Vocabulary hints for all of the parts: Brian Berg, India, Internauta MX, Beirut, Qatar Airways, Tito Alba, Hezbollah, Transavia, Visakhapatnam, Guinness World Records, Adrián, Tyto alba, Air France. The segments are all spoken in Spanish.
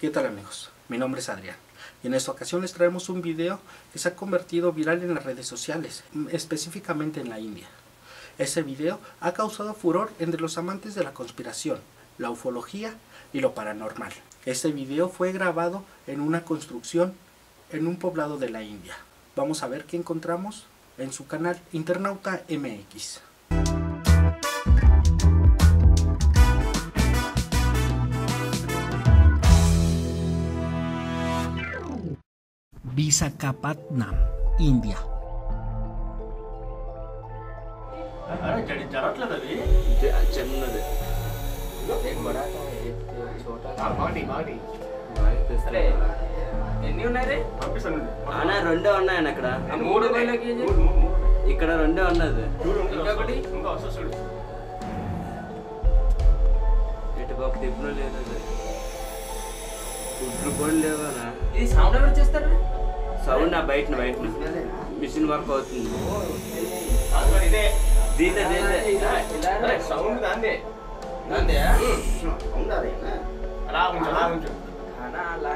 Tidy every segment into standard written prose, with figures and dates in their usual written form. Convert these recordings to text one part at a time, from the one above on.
¿Qué tal amigos? Mi nombre es Adrián y en esta ocasión les traemos un video que se ha convertido viral en las redes sociales, específicamente en la India. Ese video ha causado furor entre los amantes de la conspiración, la ufología y lo paranormal. Este video fue grabado en una construcción en un poblado de la India. Vamos a ver qué encontramos en su canal Internauta MX. Visakhapatnam, India. Sound నా బయట machine work అవుతుంది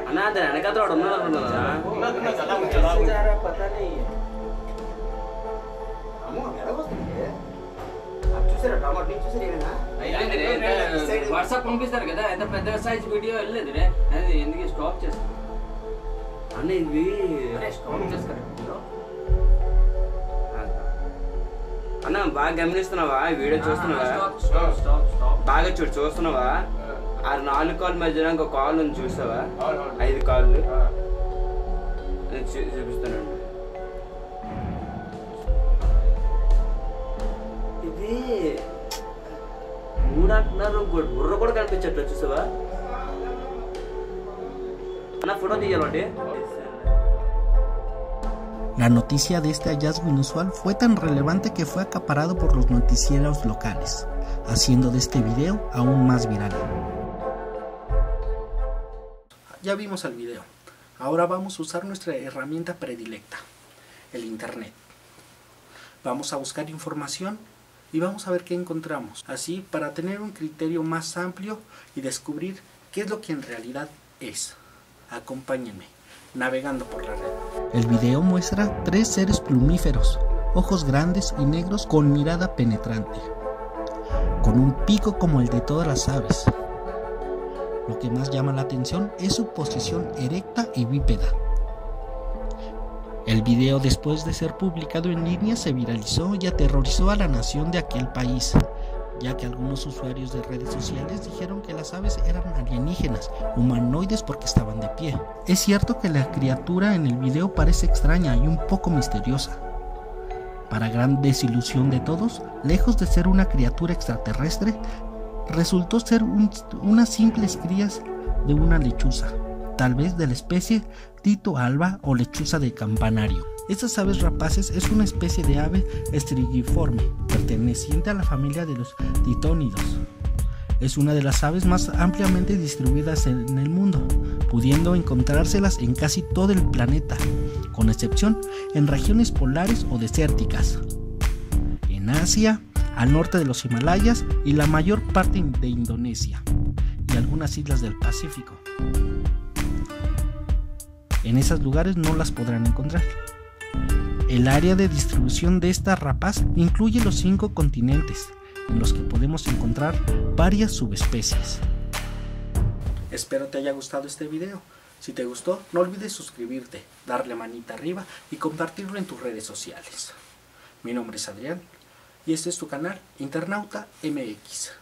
అన్నా దాని వెనకాల వాడు ఉన్నాడు అనుకున్నారా వాట్సాప్ పంపిస్తారు కదా ఎంత పెద్ద సైజ్ వీడియో వెళ్ళలేదు రే అది ఎందుకు స్టాప్ చేస్తారు అన్న ఇది అన్న బాగా గమనిస్తున్నావా వీడియో చూస్తున్నావా బాగా చూస్తున్నావా ఆ 4 కాల్ మధ్యలో ఇంకో కాల్ ఉంది చూసావా 5 కాళ్ళు చూపిస్తున్నాను ఇది మూడంటున్నారు బుర్ర కూడా కనిపించట్లేదు చూసావా La noticia de este hallazgo inusual fue tan relevante que fue acaparado por los noticieros locales, haciendo de este video aún más viral. Ya vimos el video, ahora vamos a usar nuestra herramienta predilecta, el internet. Vamos a buscar información y vamos a ver qué encontramos, así para tener un criterio más amplio y descubrir qué es lo que en realidad es. Acompáñenme, navegando por la red. El video muestra 3 seres plumíferos, ojos grandes y negros con mirada penetrante, con un pico como el de todas las aves. Lo que más llama la atención es su posición erecta y bípeda. El video, después de ser publicado en línea, se viralizó y aterrorizó a la nación de aquel país, ya que algunos usuarios de redes sociales dijeron que las aves eran alienígenas, humanoides porque estaban de pie. Es cierto que la criatura en el video parece extraña y un poco misteriosa. Para gran desilusión de todos, lejos de ser una criatura extraterrestre, resultó ser unas simples crías de una lechuza, tal vez de la especie Tito alba o lechuza de campanario. Estas aves rapaces es una especie de ave estrigiforme, perteneciente a la familia de los titónidos. Es una de las aves más ampliamente distribuidas en el mundo, pudiendo encontrárselas en casi todo el planeta, con excepción en regiones polares o desérticas, en Asia, al norte de los Himalayas y la mayor parte de Indonesia, y algunas islas del Pacífico. En esos lugares no las podrán encontrar. El área de distribución de esta rapaz incluye los 5 continentes, en los que podemos encontrar varias subespecies. Espero te haya gustado este video. Si te gustó, no olvides suscribirte, darle manita arriba y compartirlo en tus redes sociales. Mi nombre es Adrián y este es tu canal Internauta MX.